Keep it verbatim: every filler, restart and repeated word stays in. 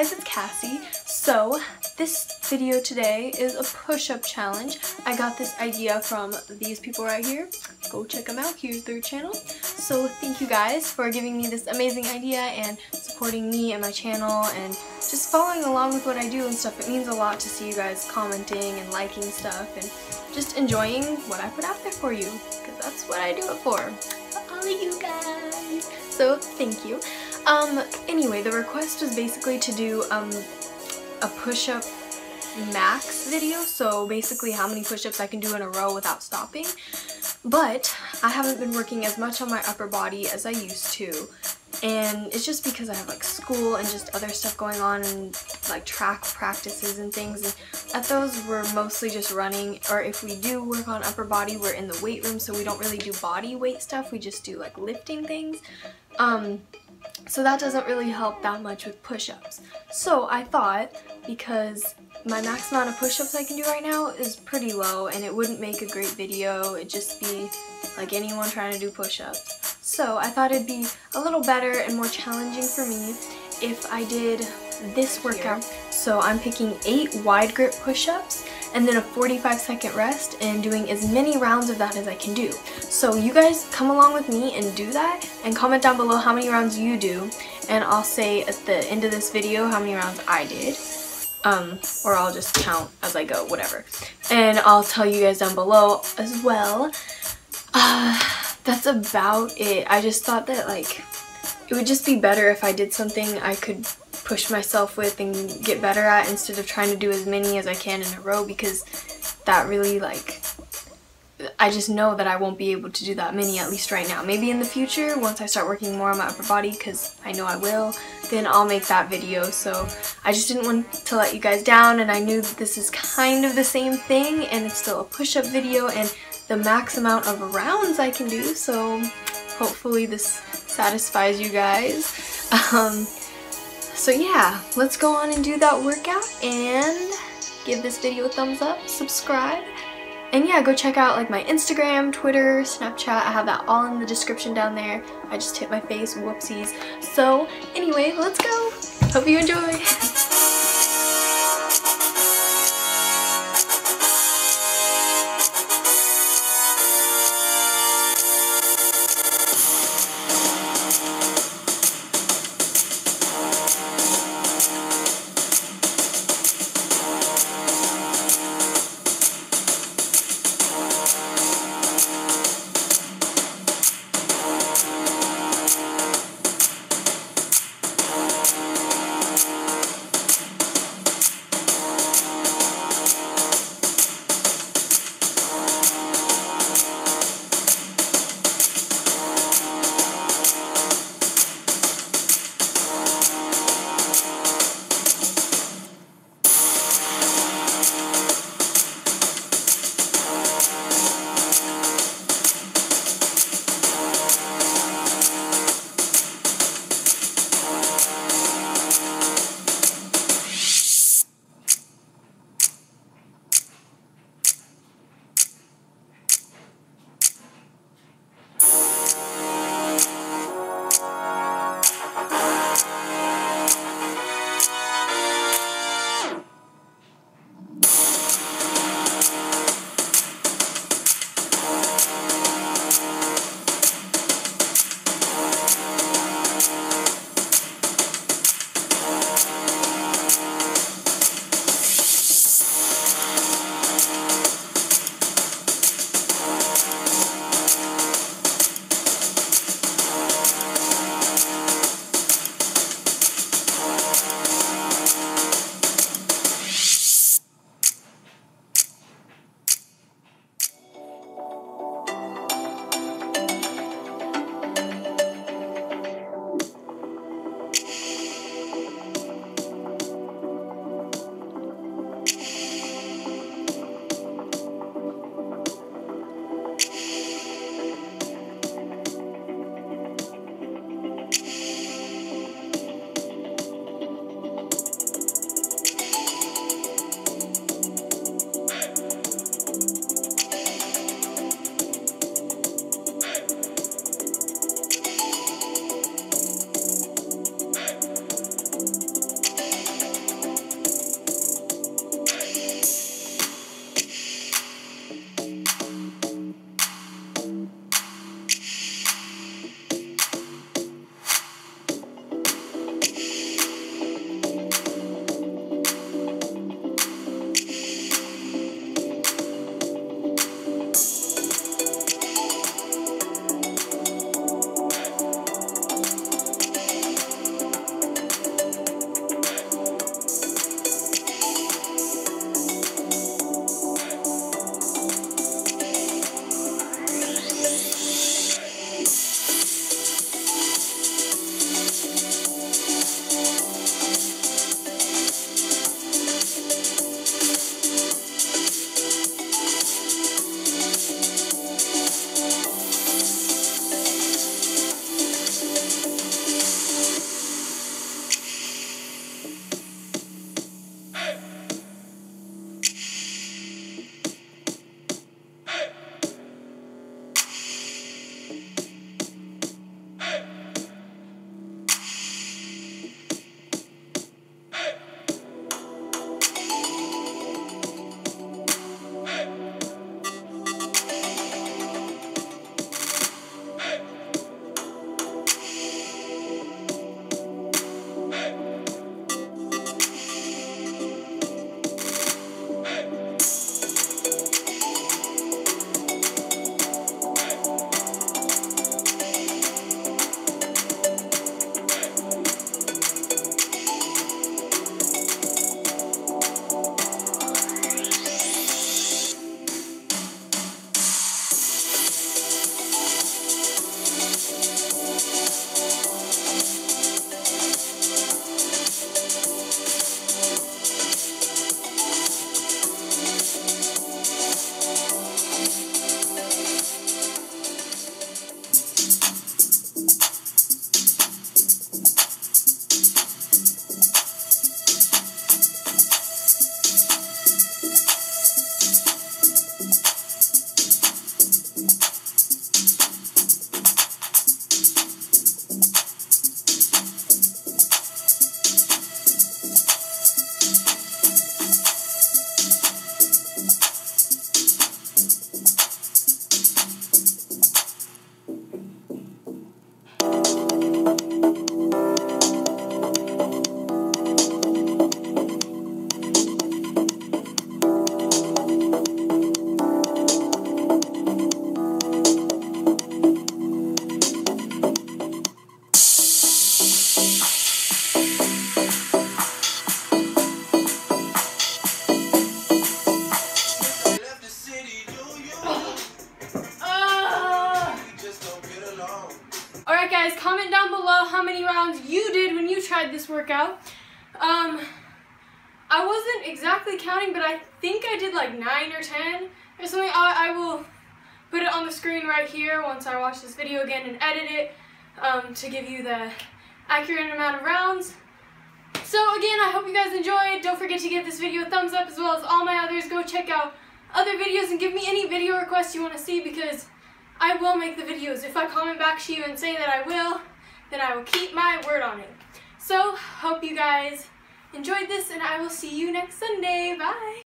guys, it's Cassie. So this video today is a push-up challenge. I got this idea from these people right here. Go check them out, here's their channel. So thank you guys for giving me this amazing idea and supporting me and my channel and just following along with what I do and stuff. It means a lot to see you guys commenting and liking stuff and just enjoying what I put out there for you, because that's what I do it for. All of you guys. So thank you. Um, anyway, the request was basically to do um, a push-up max video, so basically how many push-ups I can do in a row without stopping. But I haven't been working as much on my upper body as I used to, and it's just because I have like school and just other stuff going on and like track practices and things, and at those we're mostly just running, or if we do work on upper body we're in the weight room, so we don't really do body weight stuff, we just do like lifting things. Um, So that doesn't really help that much with push-ups. So I thought, because my max amount of push-ups I can do right now is pretty low and it wouldn't make a great video, it'd just be like anyone trying to do push-ups. So I thought it'd be a little better and more challenging for me if I did this workout. So I'm picking eight wide grip push-ups and then a forty-five second rest and doing as many rounds of that as I can do. So you guys come along with me and do that, and comment down below how many rounds you do, and I'll say at the end of this video how many rounds I did, um, or I'll just count as I go, whatever. And I'll tell you guys down below as well. Uh, that's about it. I just thought that like it would just be better if I did something I could push myself with and get better at, instead of trying to do as many as I can in a row, because that really like I just know that I won't be able to do that many, at least right now. Maybe in the future, once I start working more on my upper body, because I know I will, then I'll make that video. So I just didn't want to let you guys down, and I knew that this is kind of the same thing and it's still a push-up video and the max amount of rounds I can do, so hopefully this satisfies you guys. um, So yeah, let's go on and do that workout, and give this video a thumbs up, subscribe, and yeah, go check out like my Instagram, Twitter, Snapchat. I have that all in the description down there. I just hit my face, whoopsies. So anyway, let's go. Hope you enjoy. guys, comment down below how many rounds you did when you tried this workout. Um, I wasn't exactly counting, but I think I did like nine or ten or something. I, I will put it on the screen right here once I watch this video again and edit it um, to give you the accurate amount of rounds. So again, I hope you guys enjoyed. Don't forget to give this video a thumbs up, as well as all my others. Go check out other videos and give me any video requests you want to see, because I will make the videos. If I comment back to you and say that I will, then I will keep my word on it. So, hope you guys enjoyed this, and I will see you next Sunday. Bye!